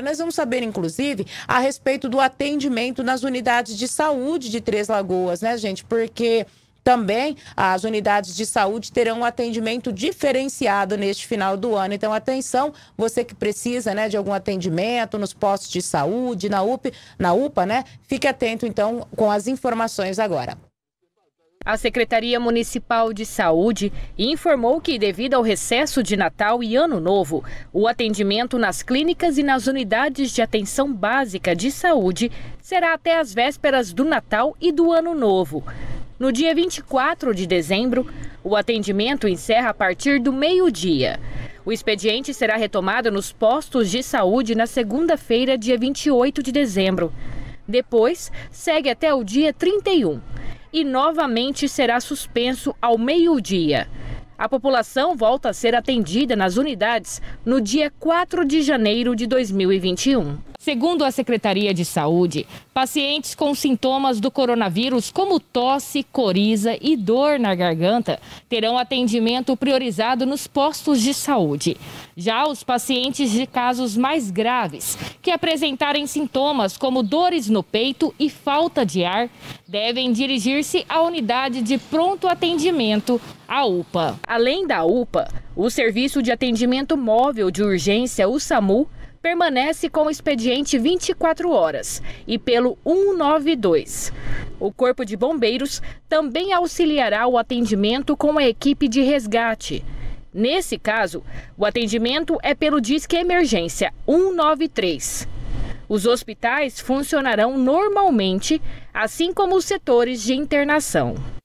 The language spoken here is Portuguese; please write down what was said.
Nós vamos saber, inclusive, a respeito do atendimento nas unidades de saúde de Três Lagoas, né, gente? Porque também as unidades de saúde terão um atendimento diferenciado neste final do ano. Então, atenção, você que precisa, né, de algum atendimento nos postos de saúde, na UPA, né? Fique atento, então, com as informações agora. A Secretaria Municipal de Saúde informou que, devido ao recesso de Natal e Ano Novo, o atendimento nas clínicas e nas unidades de atenção básica de saúde será até as vésperas do Natal e do Ano Novo. No dia 24 de dezembro, o atendimento encerra a partir do meio-dia. O expediente será retomado nos postos de saúde na segunda-feira, dia 28 de dezembro. Depois, segue até o dia 31. E novamente será suspenso ao meio-dia. A população volta a ser atendida nas unidades no dia 4 de janeiro de 2021. Segundo a Secretaria de Saúde, pacientes com sintomas do coronavírus como tosse, coriza e dor na garganta terão atendimento priorizado nos postos de saúde. Já os pacientes de casos mais graves, que apresentarem sintomas como dores no peito e falta de ar, devem dirigir-se à unidade de pronto atendimento, a UPA. Além da UPA, o Serviço de Atendimento Móvel de Urgência, o SAMU, permanece com o expediente 24 horas e pelo 192. O Corpo de Bombeiros também auxiliará o atendimento com a equipe de resgate. Nesse caso, o atendimento é pelo Disque Emergência 193. Os hospitais funcionarão normalmente, assim como os setores de internação.